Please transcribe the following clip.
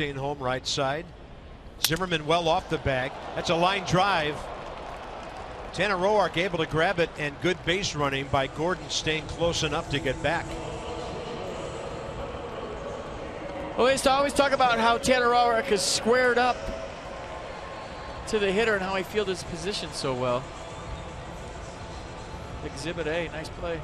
Home right side. Zimmerman well off the bag. That's a line drive. Tanner Roark able to grab it, and good base running by Gordon, staying close enough to get back. Well, I always talk about how Tanner Roark is squared up to the hitter and how he fields his position so well. Exhibit A, nice play.